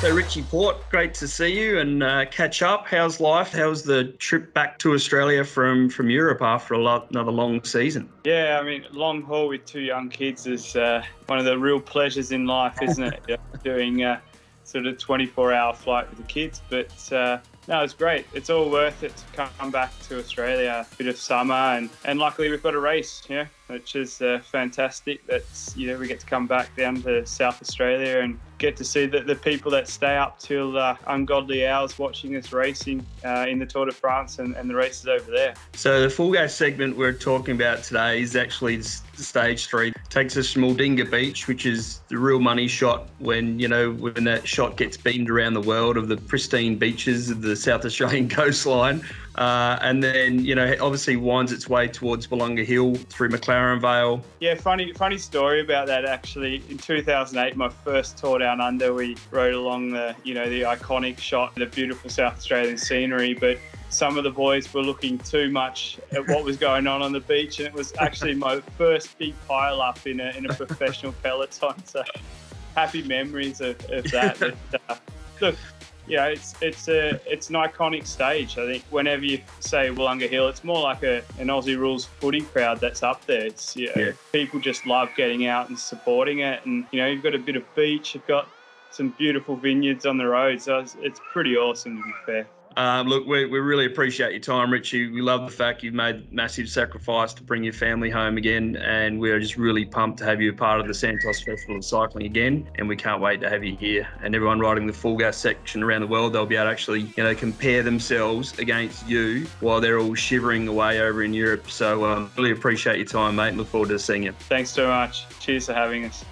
So Richie Porte, great to see you and catch up. How's life? How's the trip back to Australia from Europe after another long season? Yeah, I mean, long haul with two young kids is one of the real pleasures in life, isn't it? Yeah, doing sort of 24-hour flight with the kids, but no, it's great. It's all worth it to come back to Australia. A bit of summer, and luckily we've got a race, you know, which is fantastic. That's, you know, we get to come back down to South Australia and get to see the people that stay up till ungodly hours watching us racing in the Tour de France and the races over there. So the full go segment we're talking about today is actually stage 3. It takes us from Aldinga Beach, which is the real money shot when that shot gets beamed around the world of the pristine beaches of the South Australian coastline, and then it obviously winds its way towards Willunga Hill through McLaren Vale. Yeah, funny story about that actually. In 2008, my first Tour Down Under, we rode along the iconic shot, the beautiful South Australian scenery, but some of the boys were looking too much at what was going on the beach, and it was actually my first big pile up in a professional peloton. So happy memories of that. But, look. Yeah, it's an iconic stage. I think whenever you say Willunga Hill, it's more like an Aussie rules footy crowd that's up there. It's people just love getting out and supporting it, and you've got a bit of beach, you've got some beautiful vineyards on the road, so it's pretty awesome, to be fair. Look, we really appreciate your time, Richie. We love the fact you've made massive sacrifice to bring your family home again, and we're just really pumped to have you a part of the Santos Festival of Cycling again, and we can't wait to have you here. And everyone riding the full gas section around the world, they'll be able to actually, compare themselves against you while they're all shivering away over in Europe. So really appreciate your time, mate, and look forward to seeing you. Thanks so much. Cheers for having us.